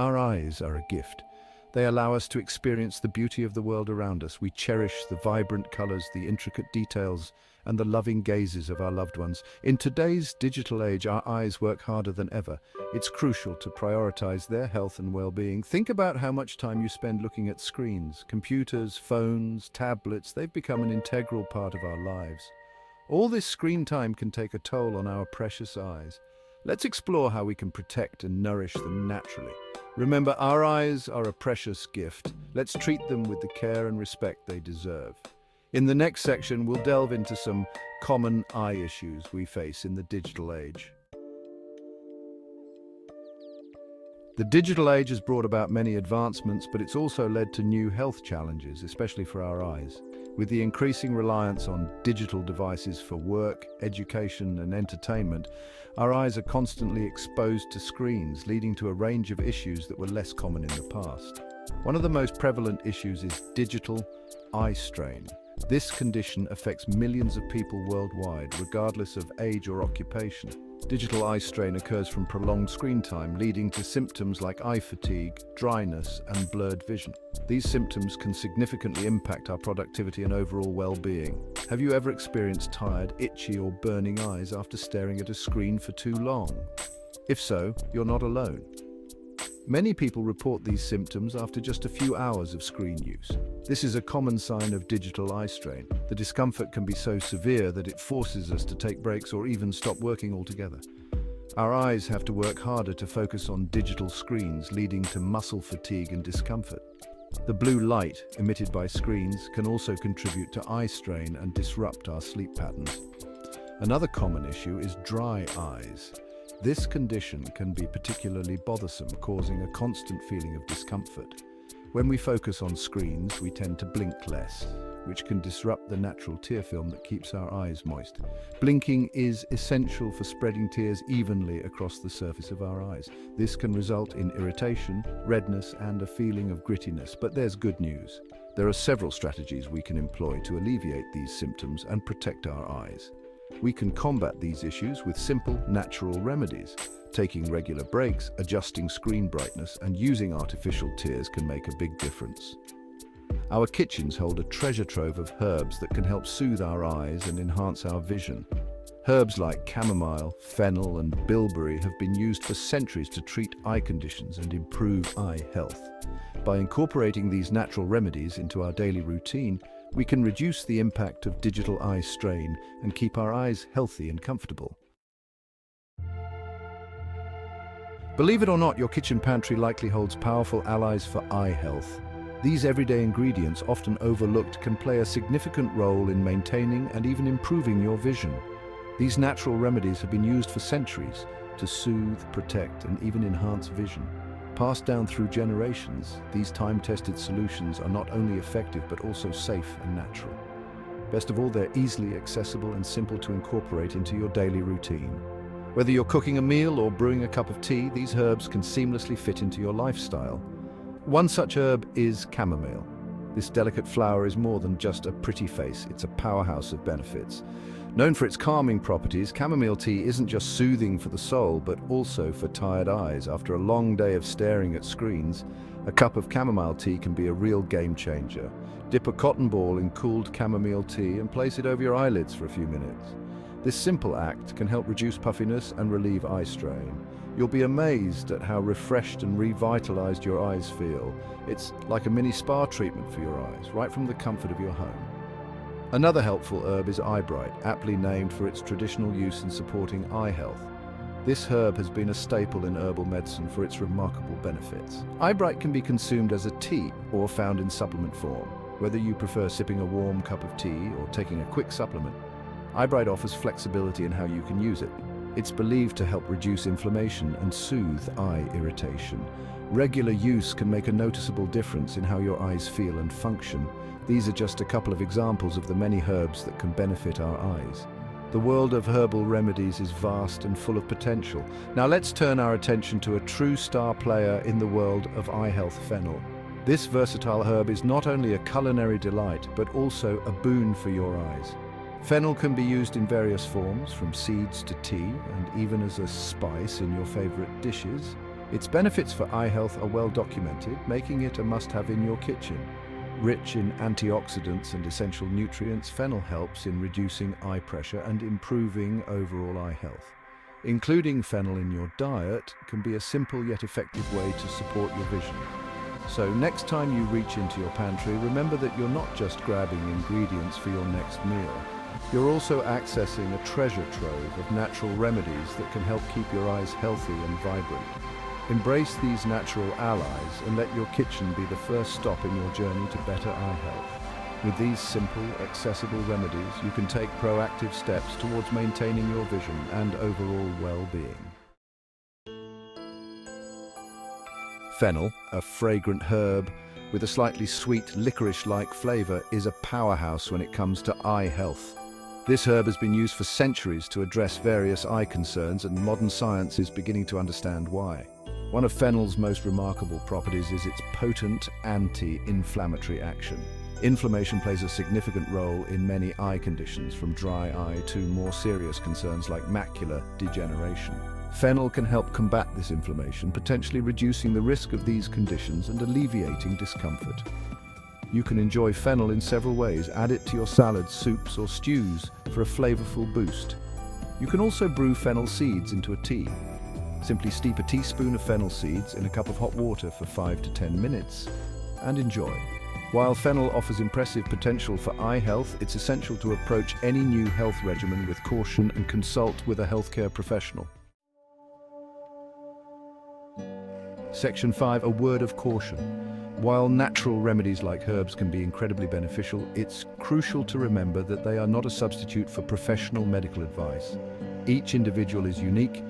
Our eyes are a gift. They allow us to experience the beauty of the world around us. We cherish the vibrant colors, the intricate details, and the loving gazes of our loved ones. In today's digital age, our eyes work harder than ever. It's crucial to prioritize their health and well-being. Think about how much time you spend looking at screens, computers, phones, tablets. They've become an integral part of our lives. All this screen time can take a toll on our precious eyes. Let's explore how we can protect and nourish them naturally. Remember, our eyes are a precious gift. Let's treat them with the care and respect they deserve. In the next section, we'll delve into some common eye issues we face in the digital age. The digital age has brought about many advancements, but it's also led to new health challenges, especially for our eyes. With the increasing reliance on digital devices for work, education, and entertainment, our eyes are constantly exposed to screens, leading to a range of issues that were less common in the past. One of the most prevalent issues is digital eye strain. This condition affects millions of people worldwide, regardless of age or occupation. Digital eye strain occurs from prolonged screen time, leading to symptoms like eye fatigue, dryness, and blurred vision. These symptoms can significantly impact our productivity and overall well-being. Have you ever experienced tired, itchy, or burning eyes after staring at a screen for too long? If so, you're not alone. Many people report these symptoms after just a few hours of screen use. This is a common sign of digital eye strain. The discomfort can be so severe that it forces us to take breaks or even stop working altogether. Our eyes have to work harder to focus on digital screens, leading to muscle fatigue and discomfort. The blue light emitted by screens can also contribute to eye strain and disrupt our sleep patterns. Another common issue is dry eyes. This condition can be particularly bothersome, causing a constant feeling of discomfort. When we focus on screens, we tend to blink less, which can disrupt the natural tear film that keeps our eyes moist. Blinking is essential for spreading tears evenly across the surface of our eyes. This can result in irritation, redness, and a feeling of grittiness, but there's good news. There are several strategies we can employ to alleviate these symptoms and protect our eyes. We can combat these issues with simple, natural remedies. Taking regular breaks, adjusting screen brightness, and using artificial tears can make a big difference. Our kitchens hold a treasure trove of herbs that can help soothe our eyes and enhance our vision. Herbs like chamomile, fennel, and bilberry have been used for centuries to treat eye conditions and improve eye health. By incorporating these natural remedies into our daily routine, we can reduce the impact of digital eye strain and keep our eyes healthy and comfortable. Believe it or not, your kitchen pantry likely holds powerful allies for eye health. These everyday ingredients, often overlooked, can play a significant role in maintaining and even improving your vision. These natural remedies have been used for centuries to soothe, protect, and even enhance vision. Passed down through generations, these time-tested solutions are not only effective but also safe and natural. Best of all, they're easily accessible and simple to incorporate into your daily routine. Whether you're cooking a meal or brewing a cup of tea, these herbs can seamlessly fit into your lifestyle. One such herb is chamomile. This delicate flower is more than just a pretty face, it's a powerhouse of benefits. Known for its calming properties, chamomile tea isn't just soothing for the soul, but also for tired eyes. After a long day of staring at screens, a cup of chamomile tea can be a real game changer. Dip a cotton ball in cooled chamomile tea and place it over your eyelids for a few minutes. This simple act can help reduce puffiness and relieve eye strain. You'll be amazed at how refreshed and revitalized your eyes feel. It's like a mini spa treatment for your eyes, right from the comfort of your home. Another helpful herb is eye bright, aptly named for its traditional use in supporting eye health. This herb has been a staple in herbal medicine for its remarkable benefits. Eye bright can be consumed as a tea or found in supplement form. Whether you prefer sipping a warm cup of tea or taking a quick supplement, eye bright offers flexibility in how you can use it. It's believed to help reduce inflammation and soothe eye irritation. Regular use can make a noticeable difference in how your eyes feel and function. These are just a couple of examples of the many herbs that can benefit our eyes. The world of herbal remedies is vast and full of potential. Now let's turn our attention to a true star player in the world of eye health: fennel. This versatile herb is not only a culinary delight, but also a boon for your eyes. Fennel can be used in various forms, from seeds to tea, and even as a spice in your favorite dishes. Its benefits for eye health are well documented, making it a must-have in your kitchen. Rich in antioxidants and essential nutrients, fennel helps in reducing eye pressure and improving overall eye health. Including fennel in your diet can be a simple yet effective way to support your vision. So next time you reach into your pantry, remember that you're not just grabbing ingredients for your next meal. You're also accessing a treasure trove of natural remedies that can help keep your eyes healthy and vibrant. Embrace these natural allies and let your kitchen be the first stop in your journey to better eye health. With these simple, accessible remedies, you can take proactive steps towards maintaining your vision and overall well-being. Fennel, a fragrant herb with a slightly sweet licorice-like flavor, is a powerhouse when it comes to eye health. This herb has been used for centuries to address various eye concerns, and modern science is beginning to understand why. One of fennel's most remarkable properties is its potent anti-inflammatory action. Inflammation plays a significant role in many eye conditions, from dry eye to more serious concerns like macular degeneration. Fennel can help combat this inflammation, potentially reducing the risk of these conditions and alleviating discomfort. You can enjoy fennel in several ways. Add it to your salads, soups, or stews for a flavorful boost. You can also brew fennel seeds into a tea. Simply steep a teaspoon of fennel seeds in a cup of hot water for 5 to 10 minutes and enjoy. While fennel offers impressive potential for eye health, it's essential to approach any new health regimen with caution and consult with a healthcare professional. Section 5, a word of caution. While natural remedies like herbs can be incredibly beneficial, it's crucial to remember that they are not a substitute for professional medical advice. Each individual is unique,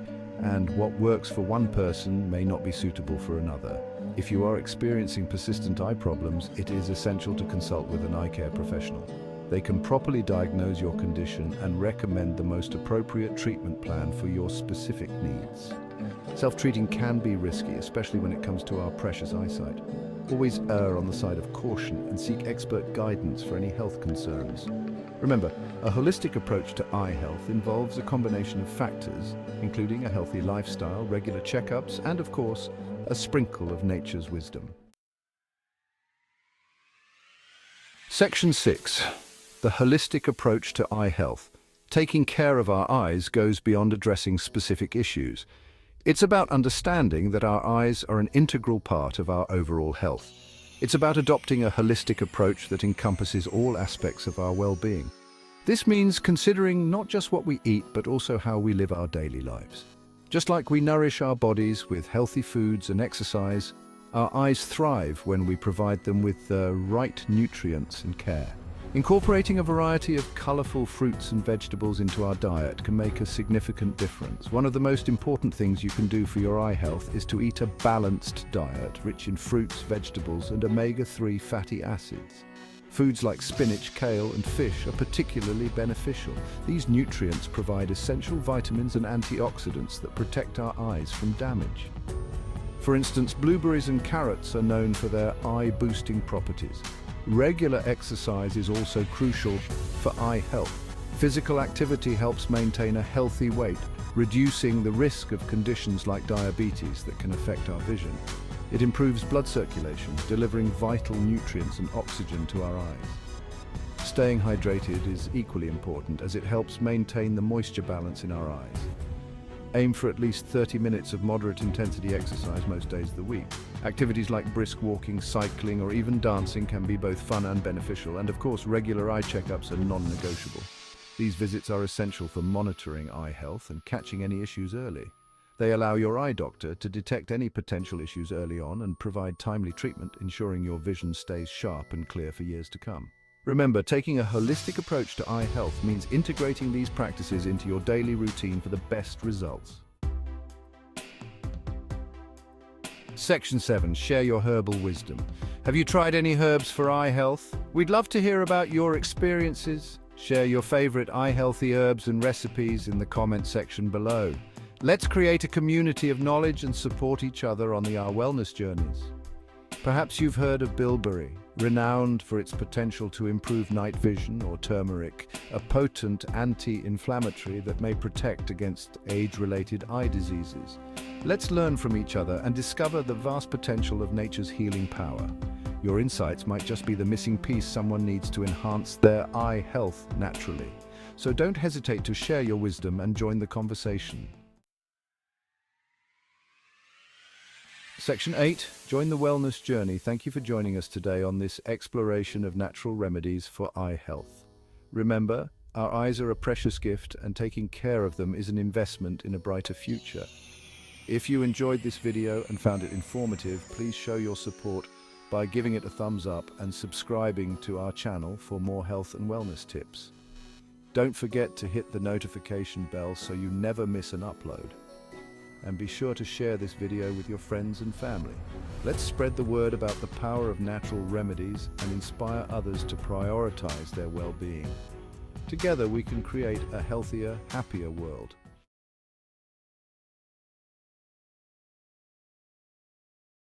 and what works for one person may not be suitable for another. If you are experiencing persistent eye problems, it is essential to consult with an eye care professional. They can properly diagnose your condition and recommend the most appropriate treatment plan for your specific needs. Self-treating can be risky, especially when it comes to our precious eyesight. Always err on the side of caution and seek expert guidance for any health concerns. Remember, a holistic approach to eye health involves a combination of factors, including a healthy lifestyle, regular checkups, and of course, a sprinkle of nature's wisdom. Section 6, the holistic approach to eye health. Taking care of our eyes goes beyond addressing specific issues. It's about understanding that our eyes are an integral part of our overall health. It's about adopting a holistic approach that encompasses all aspects of our well-being. This means considering not just what we eat, but also how we live our daily lives. Just like we nourish our bodies with healthy foods and exercise, our eyes thrive when we provide them with the right nutrients and care. Incorporating a variety of colorful fruits and vegetables into our diet can make a significant difference. One of the most important things you can do for your eye health is to eat a balanced diet rich in fruits, vegetables, and omega-3 fatty acids. Foods like spinach, kale, and fish are particularly beneficial. These nutrients provide essential vitamins and antioxidants that protect our eyes from damage. For instance, blueberries and carrots are known for their eye-boosting properties. Regular exercise is also crucial for eye health. Physical activity helps maintain a healthy weight, reducing the risk of conditions like diabetes that can affect our vision. It improves blood circulation, delivering vital nutrients and oxygen to our eyes. Staying hydrated is equally important, as it helps maintain the moisture balance in our eyes. Aim for at least 30 minutes of moderate intensity exercise most days of the week. Activities like brisk walking, cycling, or even dancing can be both fun and beneficial, and of course, regular eye checkups are non-negotiable. These visits are essential for monitoring eye health and catching any issues early. They allow your eye doctor to detect any potential issues early on and provide timely treatment, ensuring your vision stays sharp and clear for years to come. Remember, taking a holistic approach to eye health means integrating these practices into your daily routine for the best results. Section 7, share your herbal wisdom. Have you tried any herbs for eye health? We'd love to hear about your experiences. Share your favorite eye-healthy herbs and recipes in the comment section below. Let's create a community of knowledge and support each other on the Our Wellness journeys. Perhaps you've heard of bilberry, renowned for its potential to improve night vision, or turmeric, a potent anti-inflammatory that may protect against age-related eye diseases. Let's learn from each other and discover the vast potential of nature's healing power. Your insights might just be the missing piece someone needs to enhance their eye health naturally. So don't hesitate to share your wisdom and join the conversation. Section 8, Join the Wellness Journey. Thank you for joining us today on this exploration of natural remedies for eye health. Remember, our eyes are a precious gift, and taking care of them is an investment in a brighter future. If you enjoyed this video and found it informative, please show your support by giving it a thumbs up and subscribing to our channel for more health and wellness tips. Don't forget to hit the notification bell so you never miss an upload. And be sure to share this video with your friends and family. Let's spread the word about the power of natural remedies and inspire others to prioritize their well-being. Together we can create a healthier, happier world.